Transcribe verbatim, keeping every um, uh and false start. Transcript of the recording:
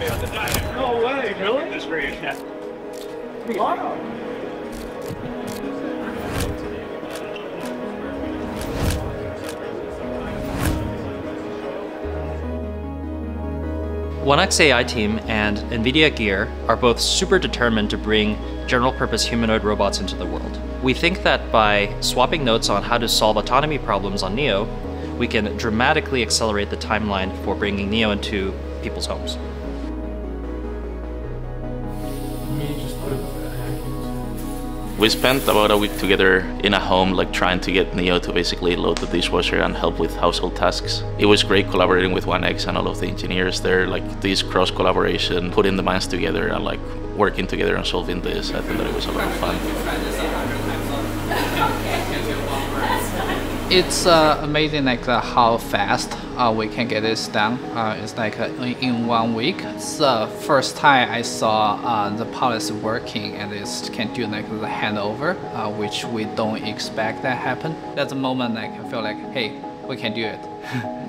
failed to die. No way, really? This really? Yeah. Wow. one X A I team and NVIDIA GEAR are both super determined to bring general-purpose humanoid robots into the world. We think that by swapping notes on how to solve autonomy problems on NEO, we can dramatically accelerate the timeline for bringing NEO into people's homes. We spent about a week together in a home, like trying to get NEO to basically load the dishwasher and help with household tasks. It was great collaborating with one X and all of the engineers there, like this cross collaboration, putting the minds together and like working together and solving this. I think that it was a lot of fun. It's uh, amazing like uh, how fast uh, we can get this done. Uh, it's like uh, in one week. It's the uh, first time I saw uh, the policy working and it can do like the handover, uh, which we don't expect that happen. At the moment, like, I feel like, hey, we can do it.